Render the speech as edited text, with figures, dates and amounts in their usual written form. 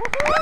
Woohoo!